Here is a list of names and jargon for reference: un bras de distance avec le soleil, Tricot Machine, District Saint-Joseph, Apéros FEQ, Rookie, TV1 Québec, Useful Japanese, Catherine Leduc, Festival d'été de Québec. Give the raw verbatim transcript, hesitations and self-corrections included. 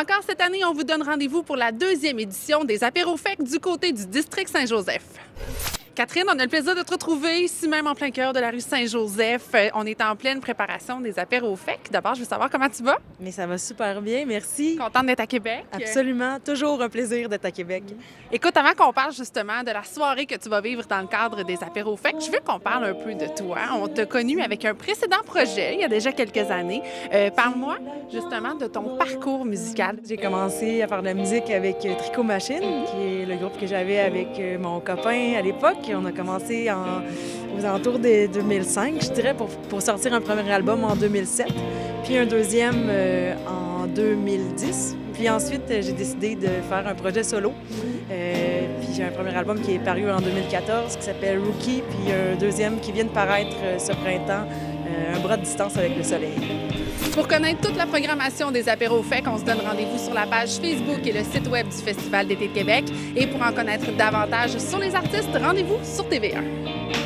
Encore cette année, on vous donne rendez-vous pour la deuxième édition des Apéros F E C du côté du District Saint-Joseph. Catherine, on a le plaisir de te retrouver ici même en plein cœur de la rue Saint-Joseph. On est en pleine préparation des Apéros F E C. D'abord, je veux savoir comment tu vas. Mais ça va super bien, merci. Contente d'être à Québec. Absolument, toujours un plaisir d'être à Québec. Écoute, avant qu'on parle justement de la soirée que tu vas vivre dans le cadre des Apéros F E C, je veux qu'on parle un peu de toi. On t'a connu avec un précédent projet il y a déjà quelques années. Euh, Parle-moi justement de ton parcours musical. J'ai commencé à faire de la musique avec Tricot Machine, qui est le groupe que j'avais avec mon copain à l'époque. On a commencé en, aux alentours de deux mille cinq, je dirais, pour, pour sortir un premier album en deux mille sept, puis un deuxième euh, en deux mille dix. Puis ensuite, j'ai décidé de faire un projet solo. Euh, puis j'ai un premier album qui est paru en deux mille quatorze, qui s'appelle Rookie, puis un deuxième qui vient de paraître ce printemps, euh, Un bras de distance avec le soleil. Pour connaître toute la programmation des Apéros F E C, on se donne rendez-vous sur la page Facebook et le site web du Festival d'été de Québec. Et pour en connaître davantage sur les artistes, rendez-vous sur T V un.